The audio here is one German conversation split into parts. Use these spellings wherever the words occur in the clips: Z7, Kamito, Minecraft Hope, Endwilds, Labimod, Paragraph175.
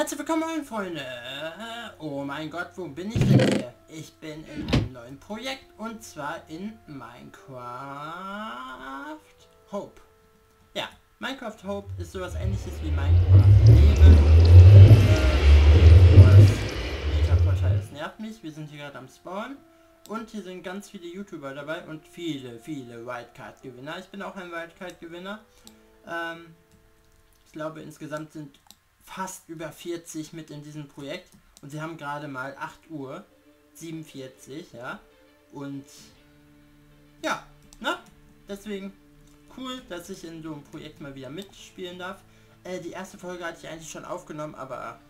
Herzlich willkommen, meine Freunde. Oh mein Gott, wo bin ich denn hier? Ich bin in einem neuen Projekt und zwar in Minecraft Hope. Ja, Minecraft Hope ist sowas Ähnliches wie Minecraft Leben. Das nervt mich. Wir sind hier gerade am Spawn. Und hier sind ganz viele YouTuber dabei und viele Wildcard-Gewinner. Ich bin auch ein Wildcard-Gewinner. Ich glaube, insgesamt sind fast über 40 mit in diesem Projekt. Und sie haben gerade mal 8:47 Uhr, ja. Und ja, ne? Deswegen cool, dass ich in so einem Projekt mal wieder mitspielen darf. Die erste Folge hatte ich eigentlich schon aufgenommen, aber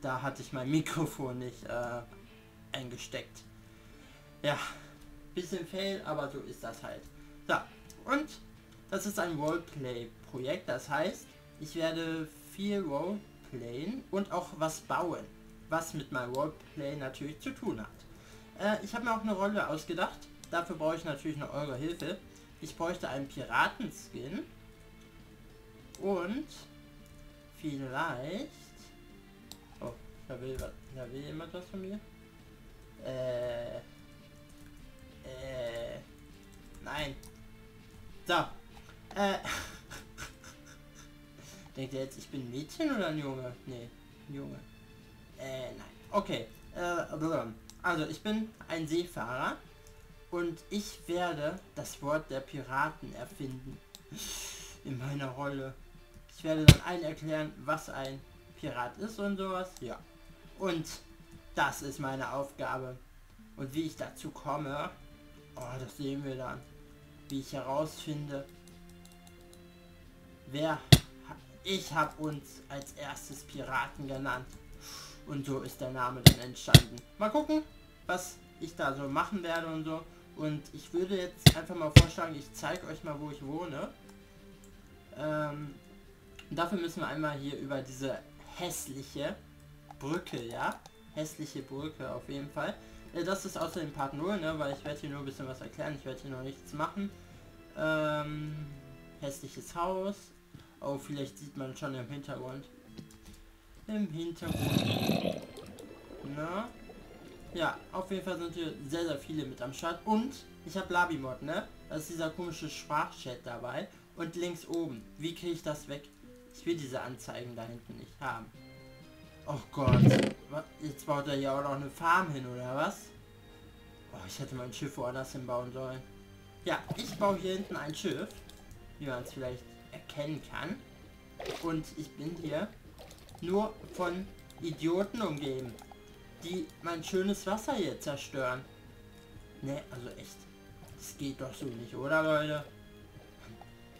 da hatte ich mein Mikrofon nicht eingesteckt. Ja, bisschen fail, aber so ist das halt. So, und das ist ein Roleplay-Projekt, das heißt, ich werde viel Roleplayen und auch was bauen, was mit meinem Roleplay natürlich zu tun hat. Ich habe mir auch eine Rolle ausgedacht, dafür brauche ich natürlich noch eure Hilfe. Ich bräuchte einen Piratenskin und vielleicht... Oh, da will jemand was von mir? Nein. So. Denkt ihr jetzt, ich bin ein Mädchen oder ein Junge? Nee, ein Junge. Nein. Okay. Also, ich bin ein Seefahrer. Und ich werde das Wort der Piraten erfinden. In meiner Rolle. Ich werde dann allen erklären, was ein Pirat ist und sowas. Ja. Und... das ist meine Aufgabe. Und wie ich dazu komme, oh, das sehen wir dann. Wie ich herausfinde, wer... Ich habe uns als erstes Piraten genannt. Und so ist der Name dann entstanden. Mal gucken, was ich da so machen werde und so. Und ich würde jetzt einfach mal vorschlagen, ich zeige euch mal, wo ich wohne. Dafür müssen wir einmal hier über diese hässliche Brücke, ja? Hässliche Brücke auf jeden Fall. Das ist außer dem Part 0, ne, weil ich werde hier nur ein bisschen was erklären. Ich werde hier noch nichts machen. Hässliches Haus. Oh, vielleicht sieht man schon im Hintergrund. Im Hintergrund. Na? Ja, auf jeden Fall sind hier sehr viele mit am Start. Und ich habe Labimod, ne? Da ist dieser komische Sprachchat dabei. Und links oben. Wie kriege ich das weg? Ich will diese Anzeigen da hinten nicht haben. Oh Gott, jetzt baut er ja auch noch eine Farm hin, oder was? Oh, ich hätte mein Schiff woanders hinbauen sollen. Ja, ich baue hier hinten ein Schiff, wie man es vielleicht erkennen kann. Und ich bin hier nur von Idioten umgeben, die mein schönes Wasser hier zerstören. Ne, also echt. Das geht doch so nicht, oder Leute?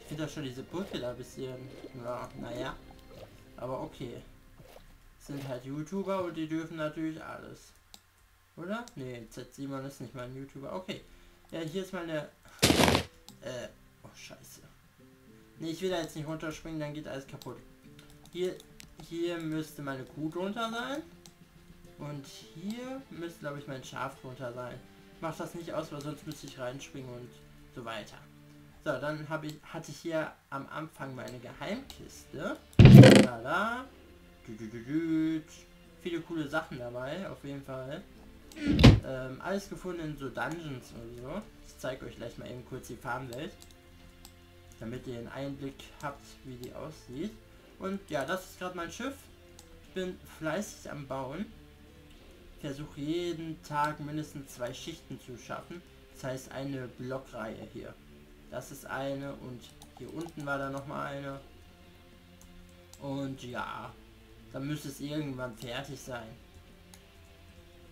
Ich finde das schon diese Brücke da ein bisschen... Ja, naja. Aber okay. Sind halt YouTuber und die dürfen natürlich alles. Oder? Nee, Z7 ist nicht mal ein YouTuber. Okay. Ja, hier ist meine... Oh, scheiße. Nee, ich will da jetzt nicht runterspringen, dann geht alles kaputt. Hier müsste meine Kuh drunter sein. Und hier müsste, glaube ich, mein Schaf drunter sein. Macht das nicht aus, weil sonst müsste ich reinspringen und so weiter. So, dann hatte ich hier am Anfang meine Geheimkiste. Tada. Viele coole Sachen dabei, auf jeden Fall. Alles gefunden in so Dungeons und so. Ich zeige euch gleich mal eben kurz die Farmwelt, damit ihr einen Einblick habt, wie die aussieht. Und ja, das ist gerade mein Schiff. Ich bin fleißig am Bauen. Ich versuche jeden Tag mindestens 2 Schichten zu schaffen. Das heißt eine Blockreihe hier. Das ist eine und hier unten war da nochmal eine. Und ja... dann müsste es irgendwann fertig sein.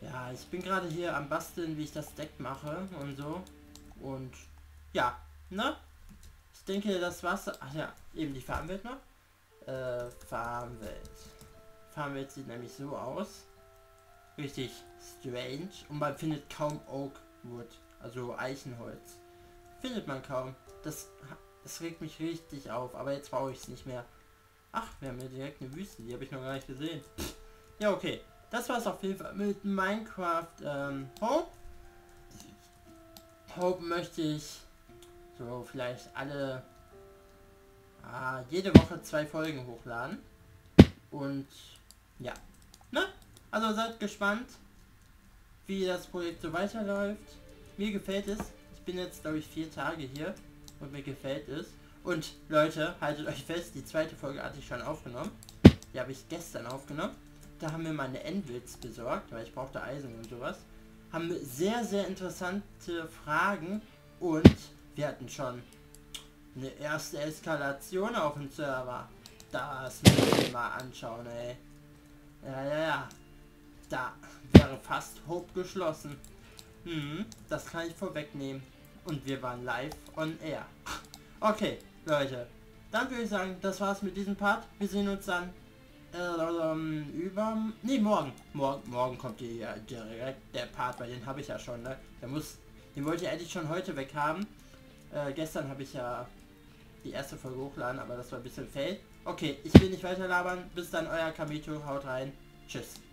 Ja, ich bin gerade hier am Basteln, wie ich das Deck mache und so. Und ja, ne? Ich denke, das Wasser... Ach ja, eben die Farmwelt noch. Farmwelt. Farmwelt sieht nämlich so aus. Richtig strange. Und man findet kaum Oakwood. Also Eichenholz. Findet man kaum. Das regt mich richtig auf. Aber jetzt brauche ich es nicht mehr. Ach, wir haben ja direkt eine Wüste, die habe ich noch gar nicht gesehen. Ja, okay. Das war es auf jeden Fall mit Minecraft Hope. Hope möchte ich so vielleicht jede Woche 2 Folgen hochladen. Und ja, ne? Also seid gespannt, wie das Projekt so weiterläuft. Mir gefällt es. Ich bin jetzt, glaube ich, 4 Tage hier und mir gefällt es. Und Leute, haltet euch fest, die zweite Folge hatte ich schon aufgenommen. Die habe ich gestern aufgenommen. Da haben wir meine Endwilds besorgt, weil ich brauchte Eisen und sowas. Haben sehr, sehr interessante Fragen und wir hatten schon eine erste Eskalation auf dem Server. Das müssen wir mal anschauen, ey. Ja. Da wäre fast Hope geschlossen. Das kann ich vorwegnehmen. Und wir waren live on air. Okay, Leute. Dann würde ich sagen, das war's mit diesem Part. Wir sehen uns dann morgen. Morgen kommt ja direkt der Part, weil den habe ich ja schon, ne? Den wollte ich eigentlich schon heute weg haben. Gestern habe ich ja die erste Folge hochgeladen, aber das war ein bisschen fail. Okay, ich will nicht weiter labern. Bis dann, euer Kamito. Haut rein. Tschüss.